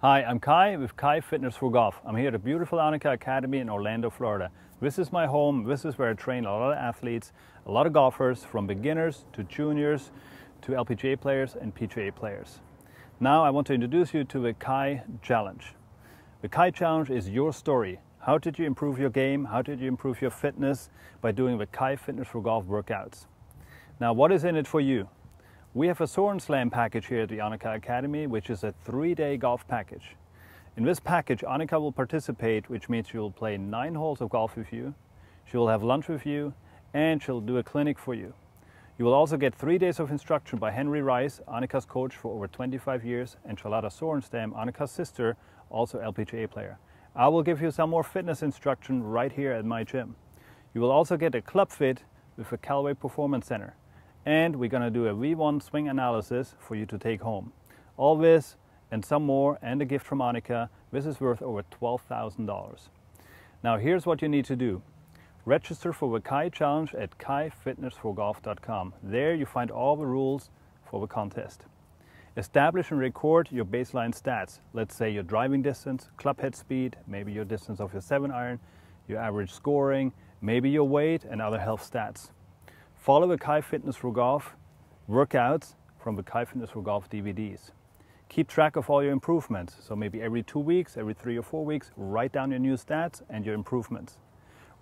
Hi, I'm Kai with Kai Fitness for Golf. I'm here at the beautiful Annika Academy in Orlando, Florida. This is my home. This is where I train a lot of athletes, a lot of golfers, from beginners to juniors to LPGA players and PGA players. Now I want to introduce you to the Kai Challenge. The Kai Challenge is your story. How did you improve your game? How did you improve your fitness by doing the Kai Fitness for Golf workouts? Now, what is in it for you? We have a Sorenstam package here at the Annika Academy, which is a 3-day golf package. In this package, Annika will participate, which means she will play 9 holes of golf with you, she will have lunch with you, and she'll do a clinic for you. You will also get 3 days of instruction by Henry Rice, Annika's coach for over 25 years, and Charlotta Sorenstam, Annika's sister, also LPGA player. I will give you some more fitness instruction right here at my gym. You will also get a club fit with the Callaway Performance Center. And we're going to do a V1 swing analysis for you to take home. All this and some more and a gift from Annika. This is worth over $12,000. Now here's what you need to do. Register for the Kai Challenge at kaifitnessforgolf.com. There you find all the rules for the contest. Establish and record your baseline stats. Let's say your driving distance, club head speed, maybe your distance of your 7-iron, your average scoring, maybe your weight and other health stats. Follow the Kai Fitness for Golf workouts from the Kai Fitness for Golf DVDs. Keep track of all your improvements. So maybe every 2 weeks, every 3 or 4 weeks, write down your new stats and your improvements.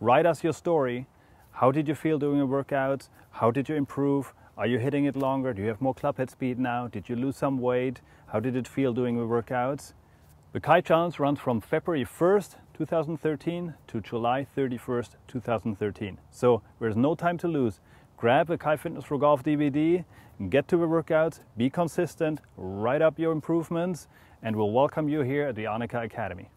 Write us your story. How did you feel doing your workouts? How did you improve? Are you hitting it longer? Do you have more club head speed now? Did you lose some weight? How did it feel doing the workouts? The Kai Challenge runs from February 1st, 2013 to July 31st, 2013. So there's no time to lose. Grab a Kai Fitness for Golf DVD, and get to the workouts, be consistent, write up your improvements, and we'll welcome you here at the Annika Academy.